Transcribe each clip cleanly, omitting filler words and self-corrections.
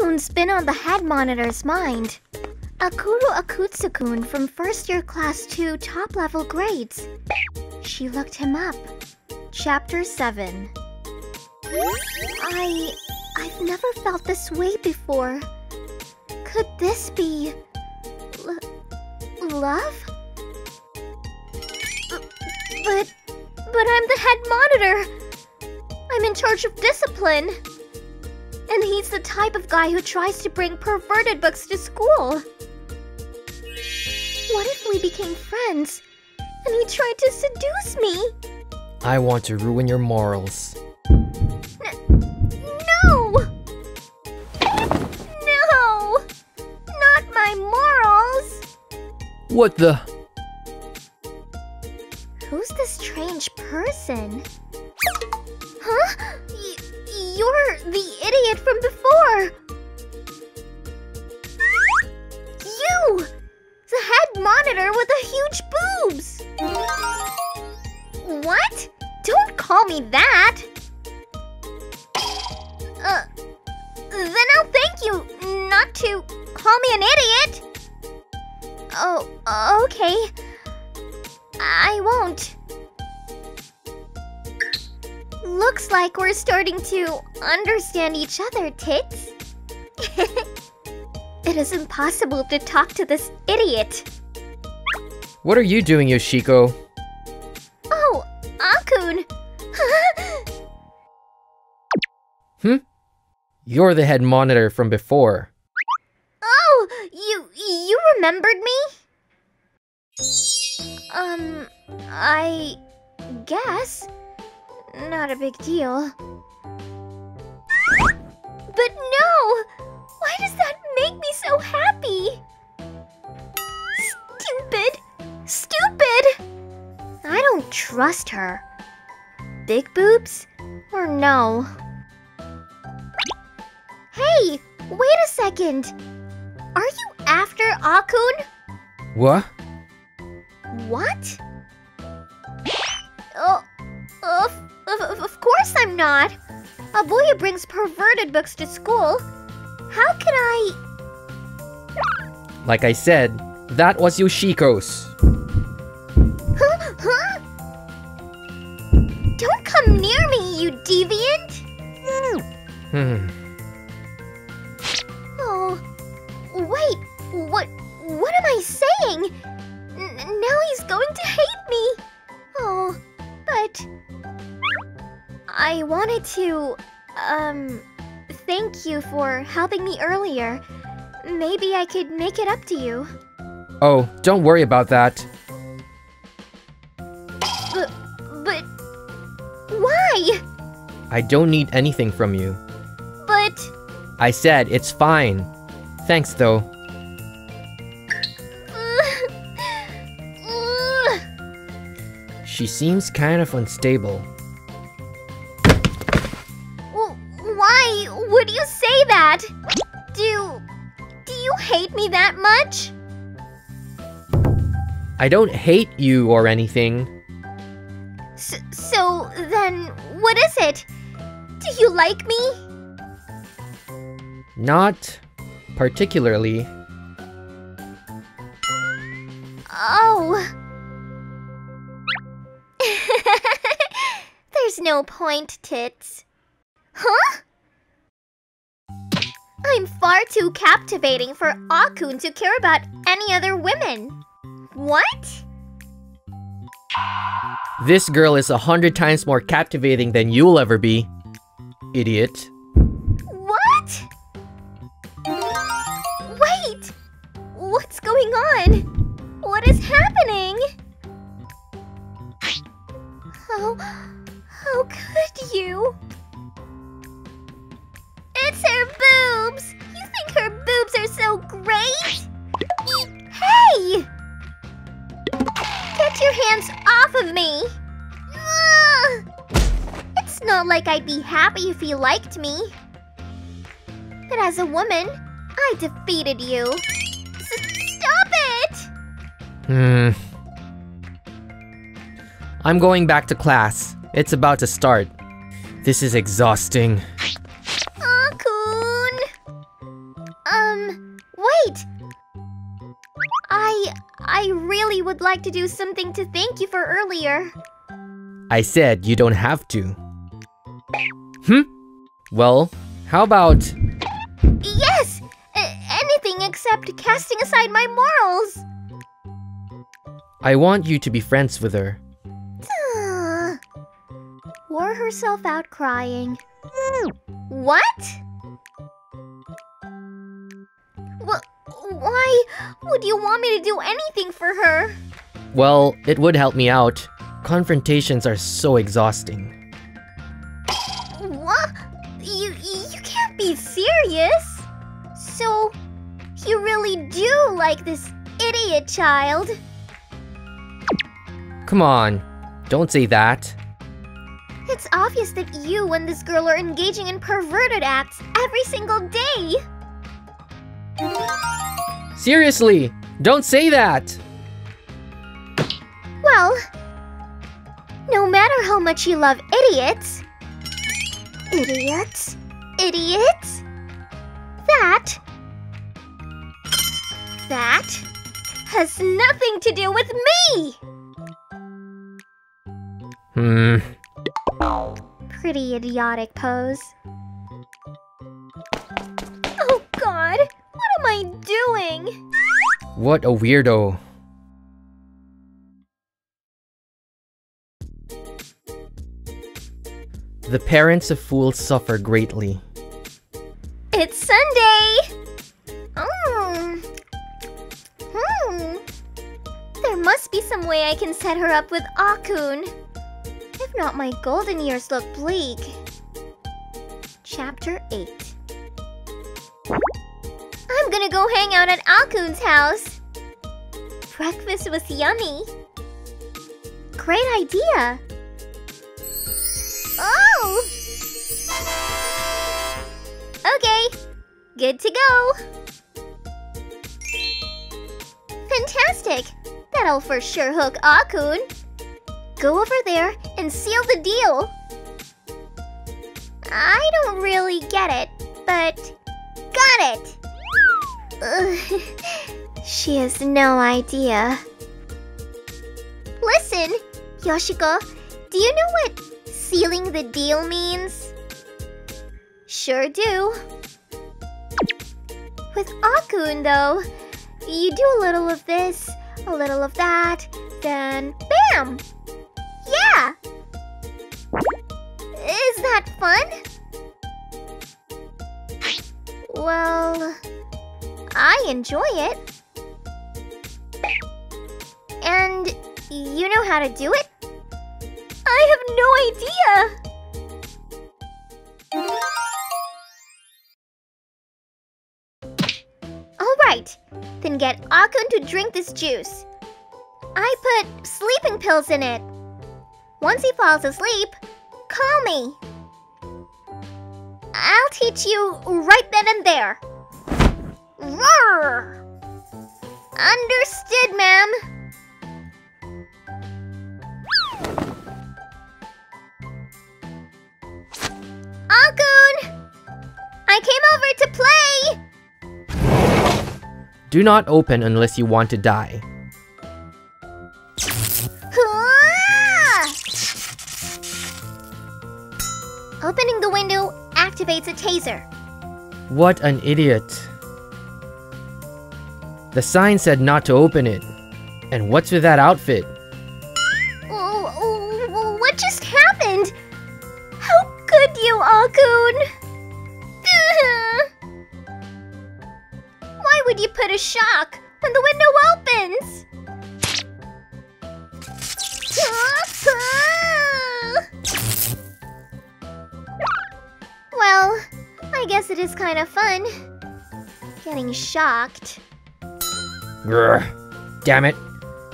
Akutsukun's been on the head monitor's mind. Akuru Akutsukun from first-year class 2 top-level grades. She looked him up. Chapter 7. I've never felt this way before. Could this be... love? But I'm the head monitor! I'm in charge of discipline! And he's the type of guy who tries to bring perverted books to school! What if we became friends, and he tried to seduce me? I want to ruin your morals. No! Not my morals! What the? Who's this strange person? Huh? You're the idiot from before! You! The head monitor with the huge boobs! What? Don't call me that! Then I'll thank you not to call me an idiot! Oh, okay. I won't. Looks like we're starting to understand each other, tits. It is impossible to talk to this idiot. What are you doing, Yoshiko? Oh, Akun. You're the head monitor from before. Oh, you remembered me? I guess. Not a big deal. But no! Why does that make me so happy? Stupid! Stupid! I don't trust her. Big boobs or no? Hey! Wait a second! Are you after Akun? What? What? Oh, of course I'm not! Aboya brings perverted books to school. How can I... Like I said, that was Yoshiko's. Huh? Don't come near me, you deviant! Oh... Wait, what am I saying? Now he's going to hate me! Oh, but... I wanted to, thank you for helping me earlier. Maybe I could make it up to you. Oh, don't worry about that. But... Why? I don't need anything from you. But... I said it's fine. Thanks, though. She seems kind of unstable. Why would you say that? Do you hate me that much? I don't hate you or anything. So then, what is it? Do you like me? Not particularly. Oh. There's no point, tits. Huh? I'm far too captivating for Akun to care about any other women. What? This girl is 100 times more captivating than you'll ever be, idiot. Wait! What's going on? What is happening? How could you? It's her boobs! You think her boobs are so great? Hey! Get your hands off of me! It's not like I'd be happy if you liked me. But as a woman, I defeated you. Stop it! I'm going back to class. It's about to start. This is exhausting. Akun! I really would like to do something to thank you for earlier. I said you don't have to. Well, how about... Yes! Anything except casting aside my morals! I want you to be friends with her. Wore herself out crying. What? Why would you want me to do anything for her? Well, it would help me out. Confrontations are so exhausting. What? You can't be serious. So, you really do like this idiot child. Come on, don't say that. It's obvious that you and this girl are engaging in perverted acts every single day. Seriously, don't say that! Well, no matter how much you love idiots... Idiots? Idiots? That has nothing to do with me! Pretty idiotic pose. Oh god! What am I doing? What a weirdo. The parents of fools suffer greatly. It's Sunday! There must be some way I can set her up with Akun. If not, my golden years look bleak. Chapter 8. I'm gonna go hang out at Akun's house. Breakfast was yummy. Great idea. Oh! Okay, good to go. Fantastic! That'll for sure hook Akun. Go over there and seal the deal. I don't really get it, but got it. She has no idea. Listen, Yoshiko, do you know what sealing the deal means? Sure do. With Akun, though, you do a little of this, a little of that, then bam! Yeah! Is that fun? Well... I enjoy it. And you know how to do it? I have no idea! Alright, then get Akun to drink this juice. I put sleeping pills in it. Once he falls asleep, call me. I'll teach you right then and there. Roar! Understood, ma'am. Akun! I came over to play! Do not open unless you want to die. Opening the window activates a taser. What an idiot. The sign said not to open it. And what's with that outfit? What just happened? How could you, Akun? Why would you put a shock when the window opens? Well, I guess it is kind of fun. Getting shocked. Grr, damn it.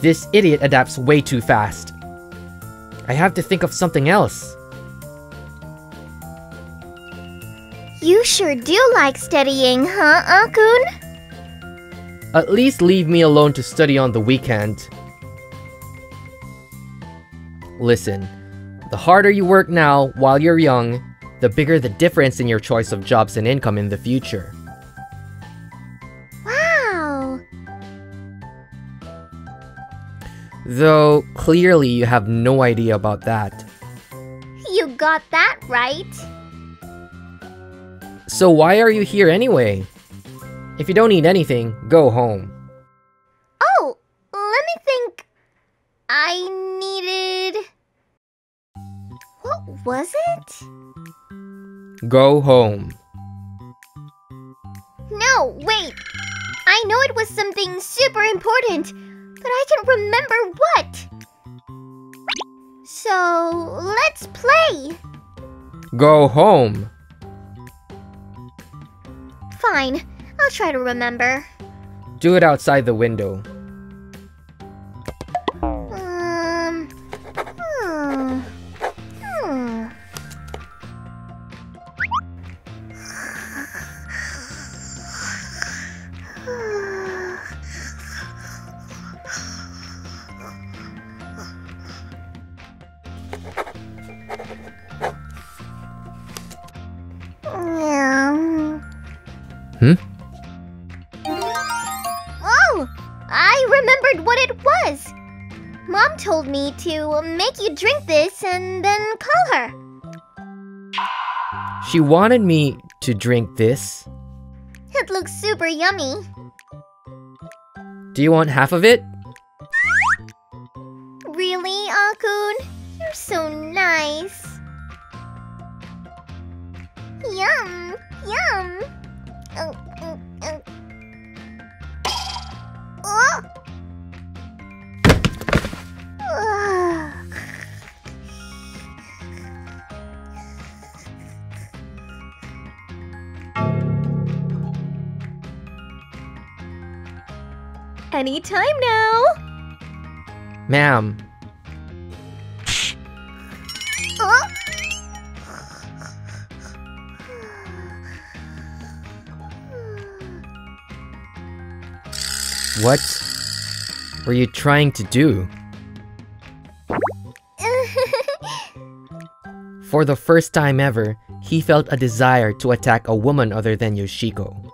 This idiot adapts way too fast. I have to think of something else. You sure do like studying, huh, Akun? At least leave me alone to study on the weekend. Listen, the harder you work now while you're young, the bigger the difference in your choice of jobs and income in the future. Though, clearly you have no idea about that. You got that right. So why are you here anyway? If you don't need anything, go home. Oh, let me think. I needed... What was it? Go home. No, wait. I know it was something super important, but I can't remember what. So, let's play. Go home. Fine. I'll try to remember. Do it outside the window. She wanted me to drink this. It looks super yummy. Do you want half of it? Really, Akun? You're so nice. Yum, yum. Any time now! Ma'am. Oh. What were you trying to do? For the first time ever, he felt a desire to attack a woman other than Yoshiko.